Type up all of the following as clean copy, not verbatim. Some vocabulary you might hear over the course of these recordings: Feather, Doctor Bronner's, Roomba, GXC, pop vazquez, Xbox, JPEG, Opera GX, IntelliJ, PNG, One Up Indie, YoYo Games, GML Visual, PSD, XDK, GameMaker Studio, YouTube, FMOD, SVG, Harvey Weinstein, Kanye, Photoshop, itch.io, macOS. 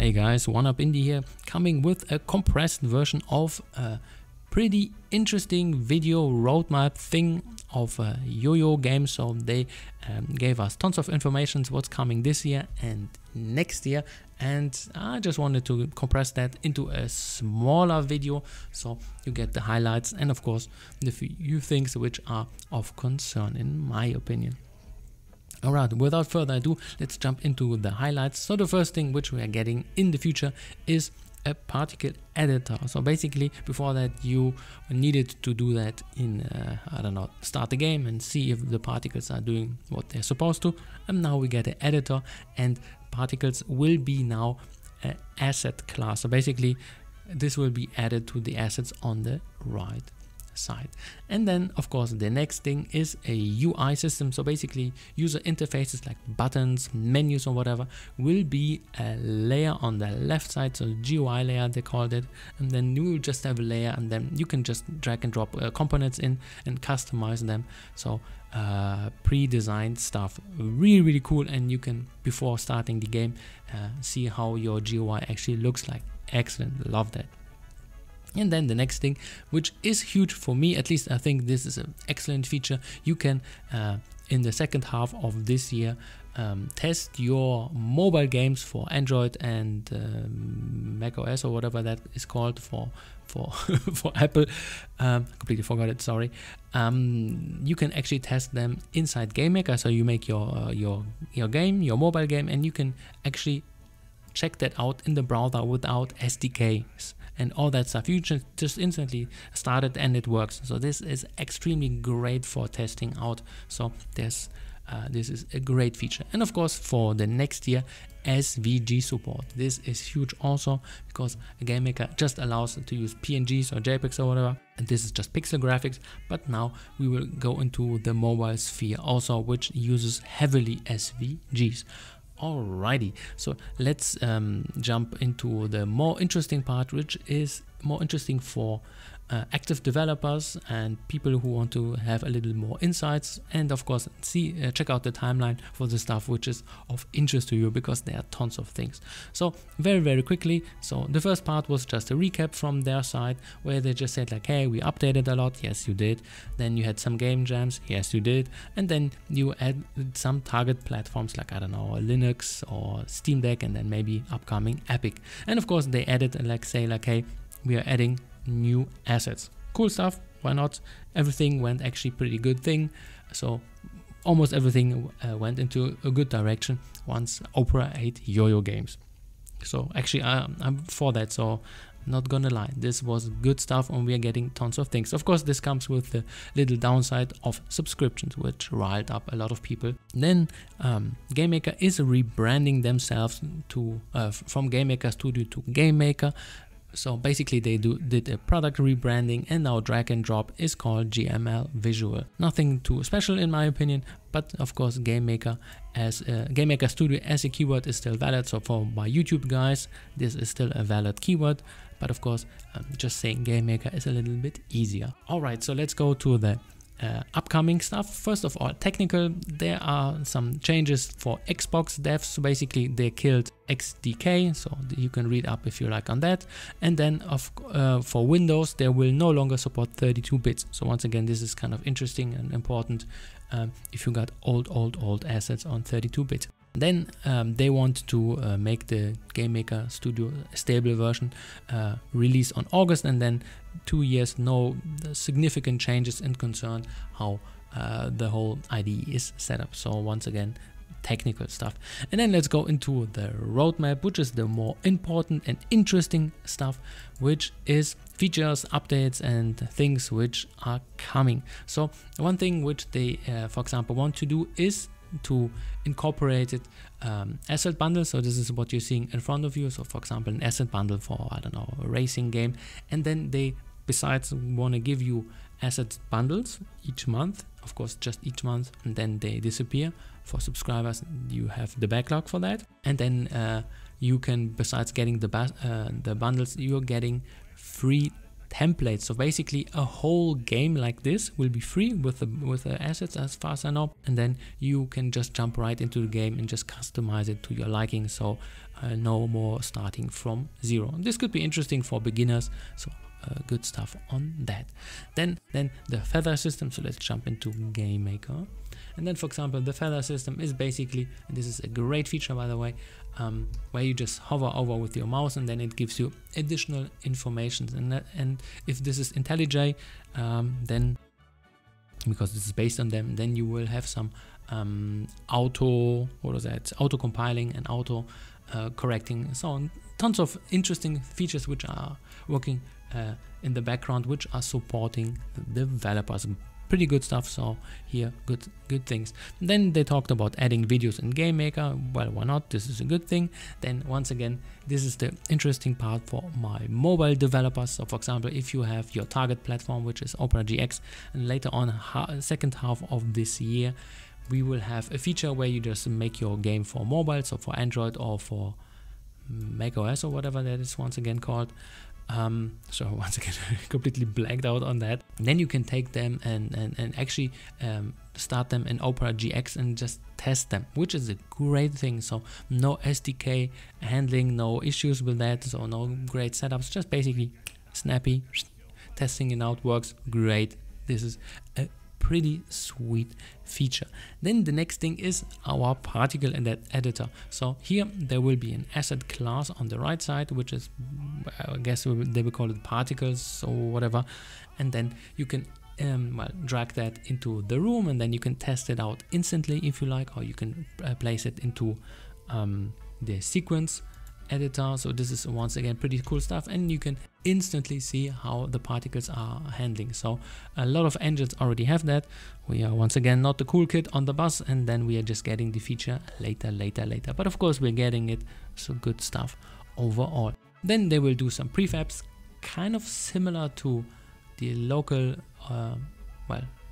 Hey guys, One Up Indie here, coming with a compressed version of a pretty interesting video roadmap thing of YoYo game. So they gave us tons of information what's coming this year and next year, and I just wanted to compress that into a smaller video so you get the highlights and of course the few things which are of concern in my opinion. Alright, without further ado, let's jump into the highlights. So the first thing which we are getting in the future is a particle editor. So basically before that you needed to do that in I don't know, start the game and see if the particles are doing what they're supposed to, and now we get an editor and particles will be now an asset class. So basically this will be added to the assets on the right side. And then of course the next thing is a UI system. So basically user interfaces like buttons, menus or whatever will be a layer on the left side, so GUI layer they called it, and then you just have a layer and then you can just drag and drop components in and customize them. So pre-designed stuff, really cool, and you can before starting the game see how your GUI actually looks like. Excellent, love that. And then the next thing, which is huge for me, at least I think this is an excellent feature. You can, in the second half of this year, test your mobile games for Android and macOS or whatever that is called for for Apple. Completely forgot it, sorry. You can actually test them inside GameMaker. So you make your game, your mobile game, and you can actually check that out in the browser without SDKs and all that stuff. You just instantly start it and it works. So this is extremely great for testing out. So this is a great feature. And of course for the next year, SVG support. This is huge also because GameMaker just allows to use PNGs or JPEGs or whatever. And this is just pixel graphics, but now we will go into the mobile sphere also, which uses heavily SVGs. Alrighty, so let's jump into the more interesting part, which is more interesting for active developers and people who want to have a little more insights, and of course check out the timeline for the stuff which is of interest to you, because there are tons of things. So very quickly, so the first part was just a recap from their side where they just said like, hey, we updated a lot, yes you did, then you had some game jams, yes you did, and then you added some target platforms like, I don't know, Linux or Steam Deck, and then maybe upcoming Epic. And of course they added like, say like, hey, we are adding new assets. Cool stuff, why not? Everything went actually pretty good thing. So almost everything went into a good direction once Opera ate YoYo games. So actually I'm for that, so not gonna lie, this was good stuff and we are getting tons of things. Of course this comes with the little downside of subscriptions, which riled up a lot of people. Then GameMaker is rebranding themselves to from GameMaker Studio to GameMaker. So basically they did a product rebranding, and now drag and drop is called GML Visual. Nothing too special in my opinion, but of course GameMaker as GameMaker Studio as a keyword is still valid. So for my YouTube guys, this is still a valid keyword, but of course just saying GameMaker is a little bit easier. Alright, so let's go to the upcoming stuff. First of all, technical, there are some changes for Xbox devs. So basically they killed XDK, so you can read up if you like on that. And then for Windows, they will no longer support 32 bits. So once again, this is kind of interesting and important if you got old assets on 32 bits. Then they want to make the GameMaker Studio stable version release on August, and then 2 years, no significant changes in concern how the whole IDE is set up. So once again, technical stuff. And then let's go into the roadmap, which is the more important and interesting stuff, which is features, updates and things which are coming. So one thing which they, for example, want to do is to incorporate it, asset bundle. So this is what you're seeing in front of you. So for example, an asset bundle for, I don't know, a racing game. And then they besides want to give you asset bundles each month, of course, just each month, and then they disappear. For subscribers, you have the backlog for that. And then you can, besides getting the bundles, you're getting free templates. So basically a whole game like this will be free with the assets as far as I know, and then you can just jump right into the game and just customize it to your liking. So no more starting from zero. This could be interesting for beginners. So good stuff on that. Then the Feather system. So let's jump into GameMaker. And then, for example, the Feather system is basically, and this is a great feature, by the way, where you just hover over with your mouse and then it gives you additional information. And if this is IntelliJ, then because this is based on them, then you will have some auto compiling and auto correcting and so on. Tons of interesting features which are working in the background, which are supporting the developers. Pretty good stuff. So here, good things. Then they talked about adding videos in GameMaker. Well, why not? This is a good thing. Then once again, this is the interesting part for my mobile developers. So for example, if you have your target platform, which is Opera GX, and later on, second half of this year, we will have a feature where you just make your game for mobile, so for Android or for macOS or whatever that is once again called. So once again, completely blanked out on that. And then you can take them and actually start them in Opera GX and just test them, which is a great thing. So no SDK handling, no issues with that. So no great setups, just basically snappy, testing it out, works great. This is a pretty sweet feature. Then the next thing is our particle in that editor. So here there will be an asset class on the right side, which is, I guess they will call it particles or whatever. And then you can drag that into the room and then you can test it out instantly if you like, or you can place it into the sequence editor. So this is once again pretty cool stuff, and you can instantly see how the particles are handling. So a lot of engines already have that. We are once again not the cool kid on the bus, and then we are just getting the feature later, but of course we're getting it. So good stuff overall. Then they will do some prefabs, kind of similar to the local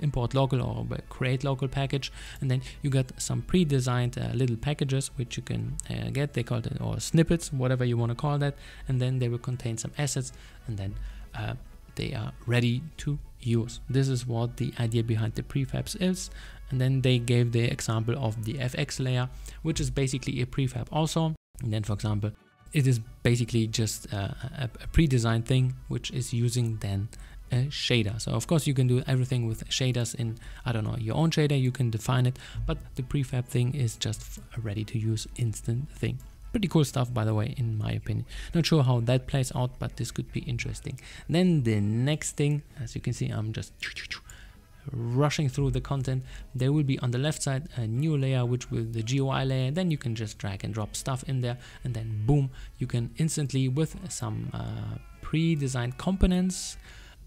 import local or create local package, and then you got some pre-designed little packages which you can get. They call it, or snippets, whatever you want to call that, and then they will contain some assets, and then they are ready to use. This is what the idea behind the prefabs is. And then they gave the example of the FX layer, which is basically a prefab also. And then, for example, it is basically just a pre-designed thing which is using then a shader. So of course you can do everything with shaders in, I don't know, your own shader, you can define it, but the prefab thing is just a ready to use instant thing. Pretty cool stuff, by the way, in my opinion. Not sure how that plays out, but this could be interesting. Then the next thing, as you can see, I'm just rushing through the content. There will be on the left side a new layer, which will the GUI layer. Then you can just drag and drop stuff in there, and then boom, you can instantly with some pre-designed components,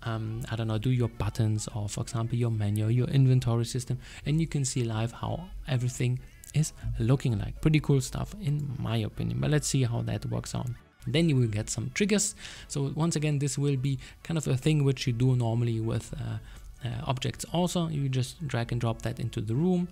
I don't know, do your buttons or, for example, your menu, your inventory system, and you can see live how everything is looking like. Pretty cool stuff in my opinion, but let's see how that works out. Then you will get some triggers. So once again, this will be kind of a thing which you do normally with objects also. You just drag and drop that into the room,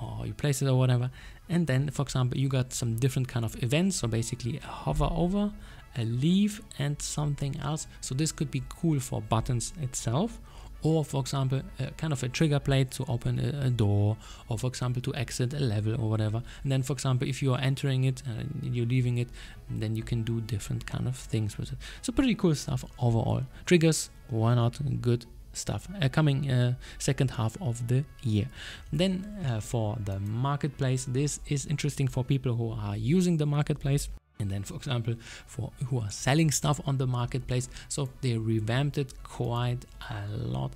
or you place it or whatever. And then, for example, you got some different kind of events. So basically a hover over, a leave, and something else. So this could be cool for buttons itself, or for example, kind of a trigger plate to open a door, or for example, to exit a level or whatever. And then, for example, if you are entering it and you're leaving it, then you can do different kind of things with it. So pretty cool stuff overall. Triggers, why not? Good stuff coming second half of the year. Then for the marketplace, this is interesting for people who are using the marketplace. And then, for example, for who are selling stuff on the marketplace. So they revamped it quite a lot.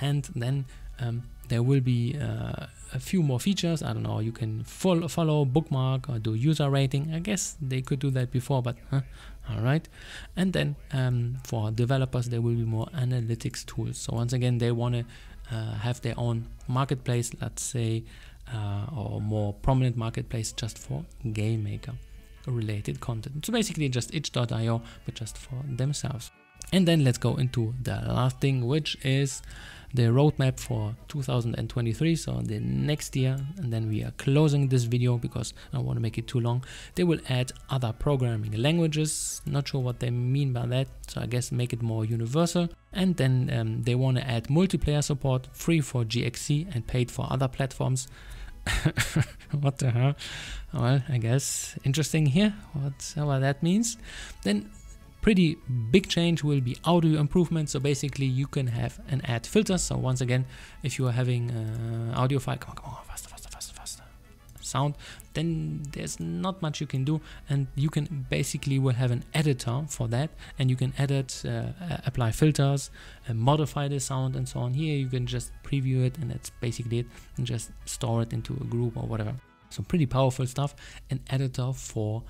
And then there will be a few more features. I don't know, you can follow, bookmark, or do user rating. I guess they could do that before, but all right. And then for developers, there will be more analytics tools. So once again, they want to have their own marketplace, let's say, or more prominent marketplace just for GameMaker related content. So basically just itch.io, but just for themselves. And then let's go into the last thing, which is the roadmap for 2023, so the next year. And then we are closing this video because I don't want to make it too long. They will add other programming languages. Not sure what they mean by that, so I guess make it more universal. And then they want to add multiplayer support, free for GXC and paid for other platforms. What the hell? Well, I guess interesting here, whatever that means. Then pretty big change will be audio improvement. So basically you can have and add filters. So once again, if you are having audio file, come on, faster sound, then there's not much you can do. And you can basically will have an editor for that, and you can edit, apply filters, modify the sound and so on. Here you can just preview it, and that's basically it, and just store it into a group or whatever. So pretty powerful stuff, an editor for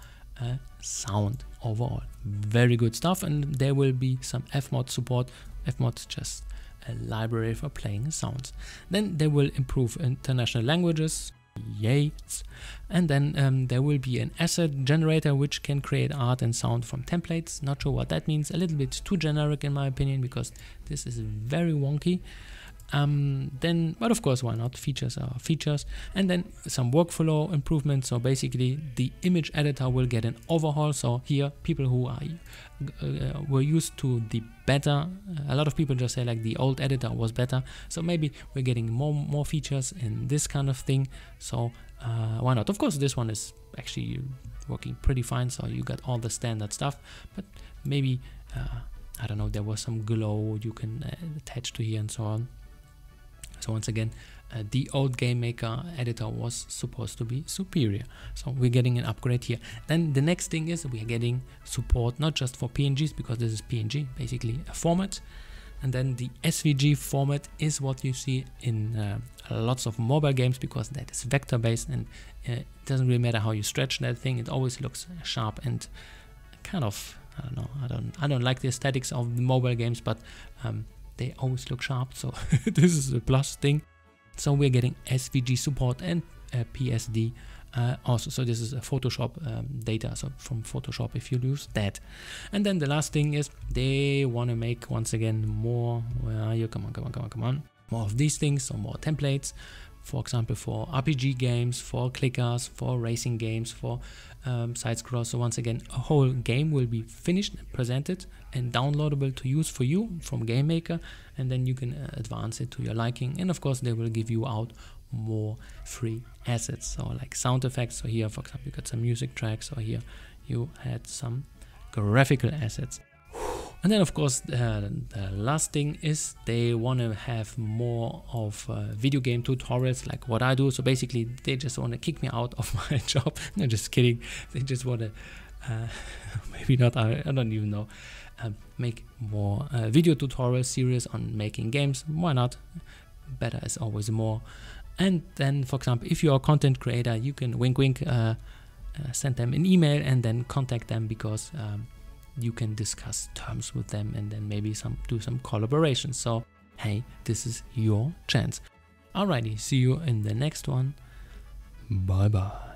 sound overall. Very good stuff. And there will be some FMOD support. FMOD just a library for playing sounds. Then they will improve international languages. Yay. And then there will be an asset generator which can create art and sound from templates. Not sure what that means. A little bit too generic in my opinion, because this is very wonky. Then, but of course, why not? Features are features. And then some workflow improvements. So basically the image editor will get an overhaul. So here people who are were used to the better, a lot of people just say like the old editor was better. So maybe we're getting more features in this kind of thing. So why not? Of course, this one is actually working pretty fine. So you got all the standard stuff, but maybe, I don't know, there was some glow you can attach to here and so on. So once again, the old GameMaker editor was supposed to be superior. So we're getting an upgrade here. Then the next thing is we're getting support, not just for PNGs, because this is PNG, basically a format. And then the SVG format is what you see in lots of mobile games, because that is vector based, and it doesn't really matter how you stretch that thing. It always looks sharp and kind of, I don't know, I don't like the aesthetics of the mobile games, but they always look sharp, so this is a plus thing. So we're getting SVG support and PSD also. So this is a Photoshop data, so from Photoshop if you use that. And then the last thing is they want to make, once again, more, where are you, come on, more of these things. So more templates, for example, for RPG games, for clickers, for racing games, for side scroll. So once again, a whole game will be finished, presented and downloadable to use for you from GameMaker, and then you can advance it to your liking. And of course, they will give you out more free assets, so like sound effects. So here, for example, you got some music tracks, or here you had some graphical assets. And then, of course, the last thing is they want to have more of video game tutorials, like what I do. So basically, they just want to kick me out of my job. No, just kidding. They just want to, maybe not, I don't even know, make more video tutorial series on making games. Why not? Better is always more. And then, for example, if you're a content creator, you can wink, wink, send them an email and then contact them, because you can discuss terms with them and then maybe do some collaboration. So hey, this is your chance. Alrighty, see you in the next one. Bye bye.